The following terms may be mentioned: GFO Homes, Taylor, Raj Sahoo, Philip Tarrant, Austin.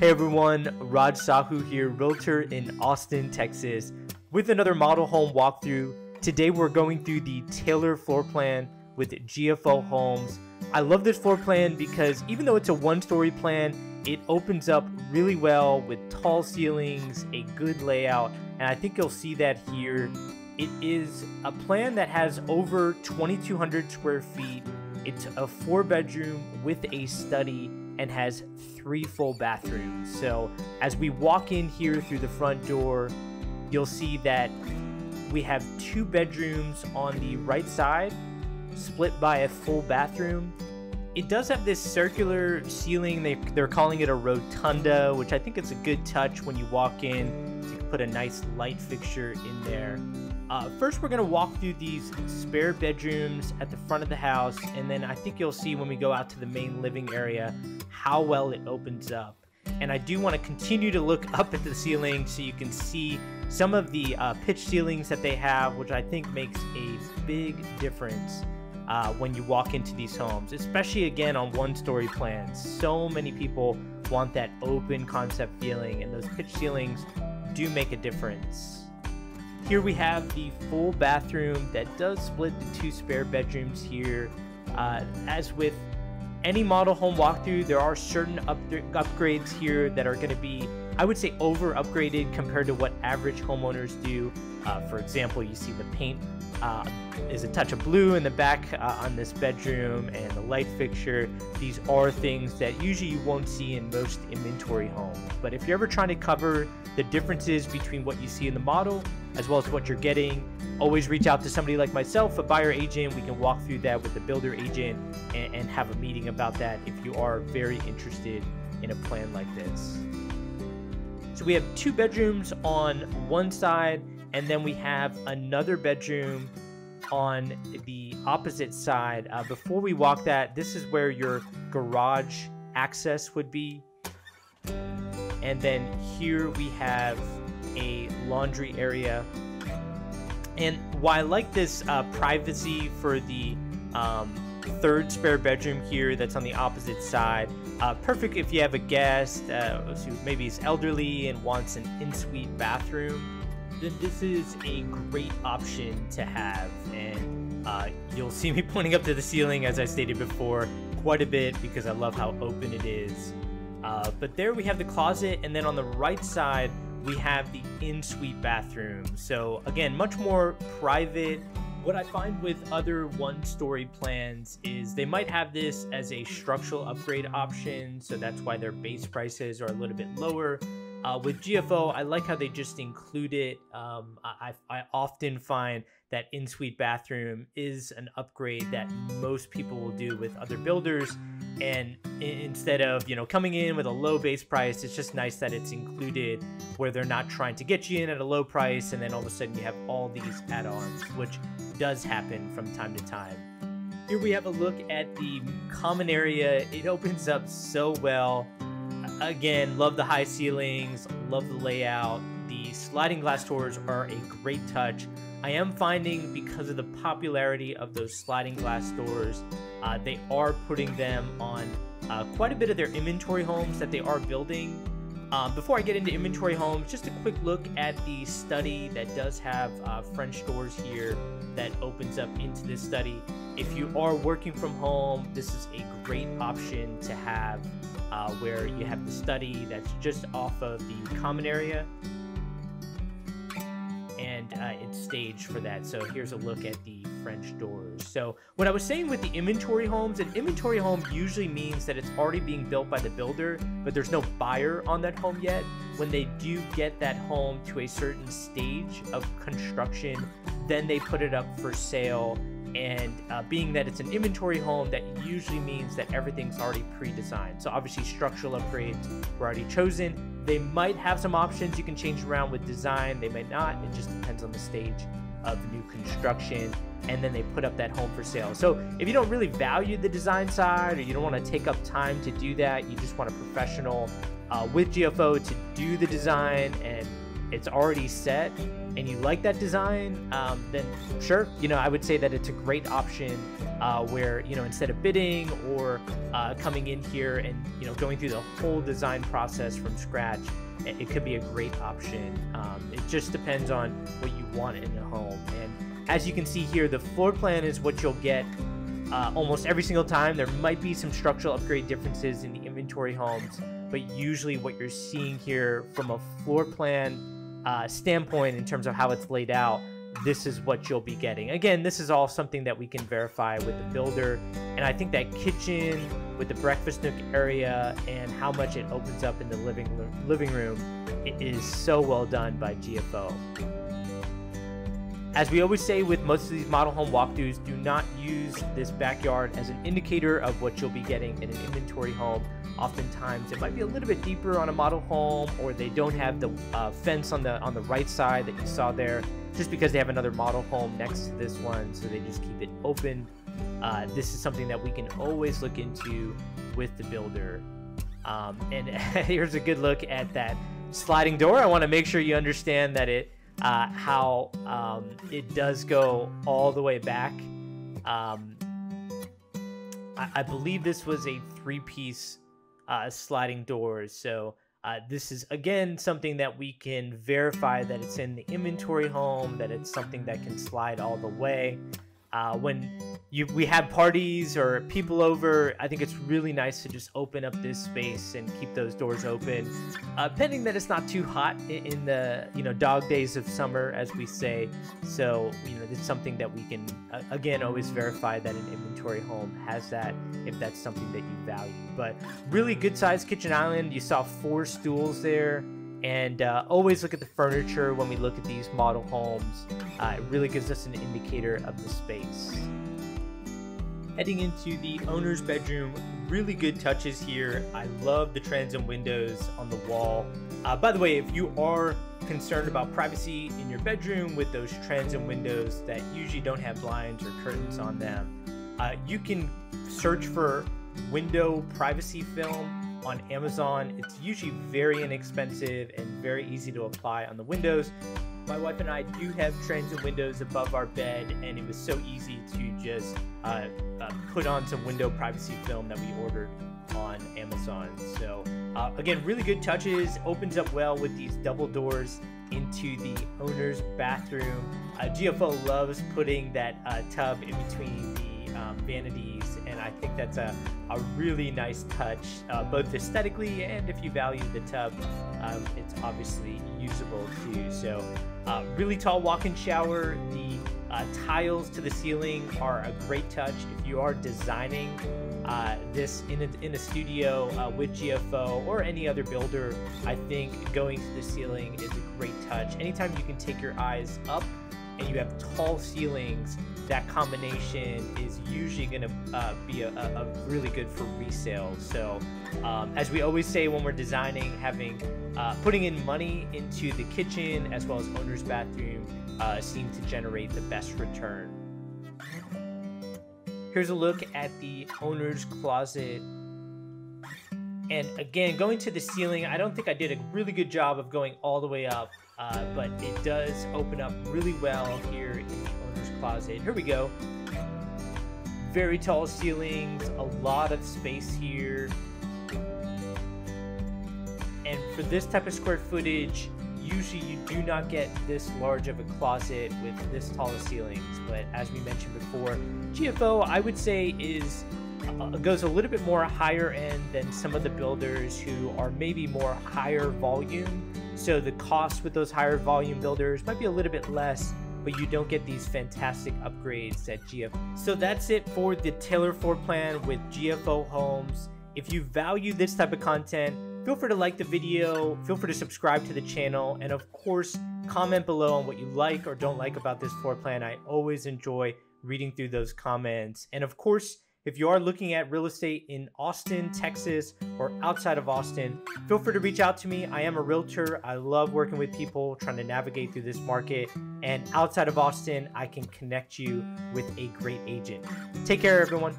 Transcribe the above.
Hey everyone, Raj Sahoo here, realtor in Austin, Texas, with another model home walkthrough. Today we're going through the Taylor floor plan with GFO Homes. I love this floor plan because even though it's a one-story plan, it opens up really well with tall ceilings, a good layout, and I think you'll see that here. It is a plan that has over 2,200 square feet. It's a four-bedroom with a study and has three full bathrooms. So as we walk in here through the front door, you'll see that we have two bedrooms on the right side, split by a full bathroom. It does have this circular ceiling. They're calling it a rotunda, which I think it's a good touch when you walk in. You can put a nice light fixture in there. First, we're gonna walk through these spare bedrooms at the front of the house, and then I think you'll see when we go out to the main living area how well it opens up. And I do want to continue to look up at the ceiling so you can see some of the pitch ceilings that they have, which I think makes a big difference when you walk into these homes, especially again on one-story plans. So many people want that open concept feeling, and those pitch ceilings do make a difference. Here we have the full bathroom that does split the two spare bedrooms here. As with any model home walkthrough, there are certain upgrades here that are going to be, I would say, over upgraded compared to what average homeowners do. For example, you see the paint is a touch of blue in the back on this bedroom, and the light fixture. These are things that usually you won't see in most inventory homes, but if you're ever trying to cover the differences between what you see in the model as well as what you're getting, always reach out to somebody like myself, a buyer agent. We can walk through that with the builder agent and have a meeting about that if you are very interested in a plan like this. So we have two bedrooms on one side, and then we have another bedroom on the opposite side. Before we walk that, this is where your garage access would be. And then here we have a laundry area. And while I like this privacy for the third spare bedroom here that's on the opposite side, perfect if you have a guest who maybe is elderly and wants an in-suite bathroom, then this is a great option to have. And you'll see me pointing up to the ceiling, as I stated before, quite a bit because I love how open it is. But there we have the closet, and then on the right side we have the in-suite bathroom. So again, much more private. What I find with other one-story plans is they might have this as a structural upgrade option, so that's why their base prices are a little bit lower. With GFO, I like how they just include it. I often find that in-suite bathroom is an upgrade that most people will do with other builders, and instead of, you know, coming in with a low base price, it's just nice that it's included, where they're not trying to get you in at a low price and then all of a sudden you have all these add-ons, which does happen from time to time. Here we have a look at the common area. It opens up so well. Again, love the high ceilings, love the layout. The sliding glass doors are a great touch. I am finding, because of the popularity of those sliding glass doors, they are putting them on quite a bit of their inventory homes that they are building. Before I get into inventory homes, just a quick look at the study that does have French doors here that opens up into this study. If you are working from home, this is a great option to have, where you have the study that's just off of the common area, and it's staged for that. So here's a look at the French doors. So what I was saying with the inventory homes, an inventory home usually means that it's already being built by the builder, but there's no buyer on that home yet. When they do get that home to a certain stage of construction, then they put it up for sale. And being that it's an inventory home, that usually means that everything's already pre-designed. So obviously structural upgrades were already chosen. They might have some options you can change around with design. They might not. It just depends on the stage of new construction. And then they put up that home for sale. So if you don't really value the design side, or you don't want to take up time to do that, you just want a professional with GFO to do the design and it's already set, and you like that design, then sure, I would say that it's a great option where, instead of bidding or coming in here and, going through the whole design process from scratch, it could be a great option. It just depends on what you want in a home. And as you can see here, the floor plan is what you'll get almost every single time. There might be some structural upgrade differences in the inventory homes, but usually what you're seeing here from a floor plan standpoint in terms of how it's laid out, this is what you'll be getting. Again, this is all something that we can verify with the builder. And I think that kitchen with the breakfast nook area and how much it opens up in the living room, it is so well done by GFO. As we always say with most of these model home walkthroughs, do not use this backyard as an indicator of what you'll be getting in an inventory home. Oftentimes it might be a little bit deeper on a model home, or they don't have the fence on the right side that you saw there, just because they have another model home next to this one, so they just keep it open. This is something that we can always look into with the builder. And here's a good look at that sliding door. I want to make sure you understand that it how it does go all the way back. I believe this was a three-piece sliding door, so this is, again, something that we can verify that it's in the inventory home, that it's something that can slide all the way. When we have parties or people over, I think it's really nice to just open up this space and keep those doors open, pending that it's not too hot in the dog days of summer, as we say. So it's something that we can again always verify that an inventory home has that, if that's something that you value. But really good sized kitchen island. You saw 4 stools there. And always look at the furniture when we look at these model homes. It really gives us an indicator of the space. Heading into the owner's bedroom, really good touches here. I love the transom windows on the wall. By the way, if you are concerned about privacy in your bedroom with those transom windows that usually don't have blinds or curtains on them, you can search for window privacy film on Amazon. It's usually very inexpensive and very easy to apply on the windows. My wife and I do have transom windows above our bed, and it was so easy to just put on some window privacy film that we ordered on Amazon. So again, really good touches. Opens up well with these double doors into the owner's bathroom. GFO loves putting that tub in between the vanities, and I think that's a really nice touch, both aesthetically and if you value the tub, it's obviously usable too. So really tall walk-in shower. The tiles to the ceiling are a great touch. If you are designing this in a studio with GFO or any other builder, I think going to the ceiling is a great touch. Anytime you can take your eyes up and you have tall ceilings, that combination is usually going to be a really good for resale. So as we always say when we're designing, having putting in money into the kitchen as well as owner's bathroom seem to generate the best return. Here's a look at the owner's closet. And again, going to the ceiling, I don't think I did a really good job of going all the way up, but it does open up really well here in the owner's closet. Here we go. Very tall ceilings, a lot of space here. And for this type of square footage, usually you do not get this large of a closet with this tall of ceilings. But as we mentioned before, GFO, I would say, is goes a little bit more higher end than some of the builders who are maybe more higher volume. So the cost with those higher volume builders might be a little bit less, but you don't get these fantastic upgrades at GFO. So that's it for the Taylor floor plan with GFO Homes. If you value this type of content, feel free to like the video, feel free to subscribe to the channel, and of course, comment below on what you like or don't like about this floor plan. I always enjoy reading through those comments. And of course, if you are looking at real estate in Austin, Texas, or outside of Austin, feel free to reach out to me. I am a realtor. I love working with people trying to navigate through this market. And outside of Austin, I can connect you with a great agent. Take care, everyone.